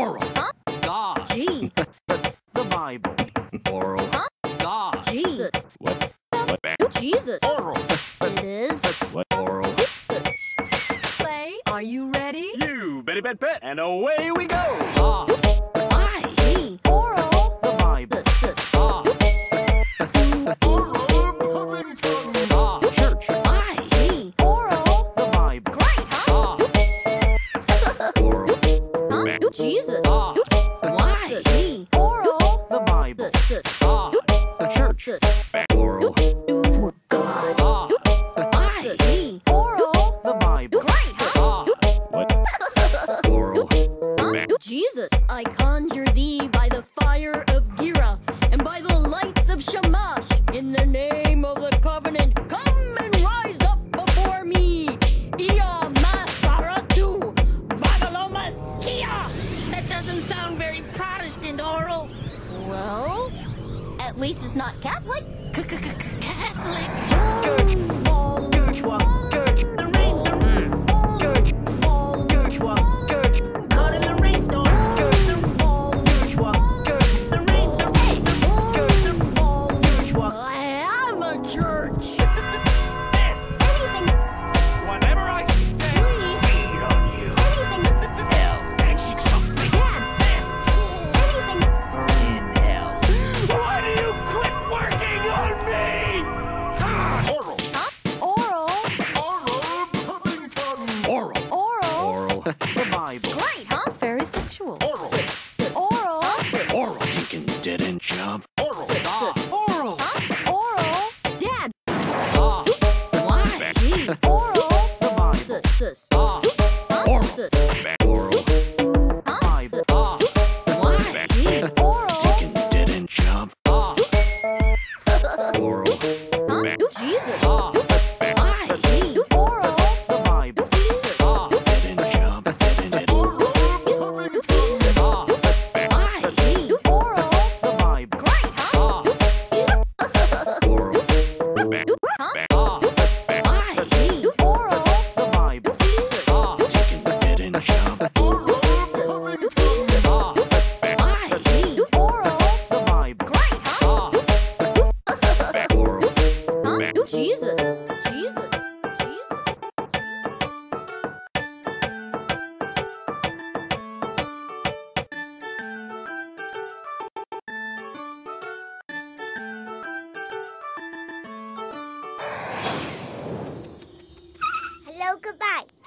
Oral. Gosh. Gee. That's the Bible. Oral. Gosh. Gee. What? Jesus. Oral. It is. What? Oral. Play. Are you ready? You betty bet bet. And away we go. Gosh. I. Gee. Oral. The Bible. Gosh. Oral. Jesus. Why? He. Oral. The Bible. The church. Oral. For God. Why? He. Oral. The Bible. What? Oral. Jesus. I conjure thee by the fire of Gira and by the lights of Shamash in the name of the covenant. Come and rise up before me. Ea. Doesn't sound very Protestant, Oral. Well, at least it's not Catholic. Catholic. Church. Church walk. Church. The rainstorm. Church. Church walk. Church. Caught in the rainstorm. Church. Church walk. Church. The rainstorm. Church. Church walk. I am a church. Yes. Anything. Whatever I say. Please. Feed on you. Anything. Hell. The Bible. Right, huh? Very sexual. Oral. Oral. Oral. Taking dead end job. Oral. Oral. Oral. Dad. Why? Gee. Oral. The Bible. Oral. Oral. Bible. Why? Gee. Oral. Taking dead end job. Oral. Jesus. Why? Gee. Oral. The Bible. Hello, goodbye.